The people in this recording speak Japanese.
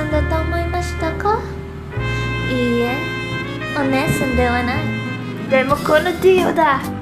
さんだと思いましたか？いいえ、お姉さんではない。でもこのディオだ。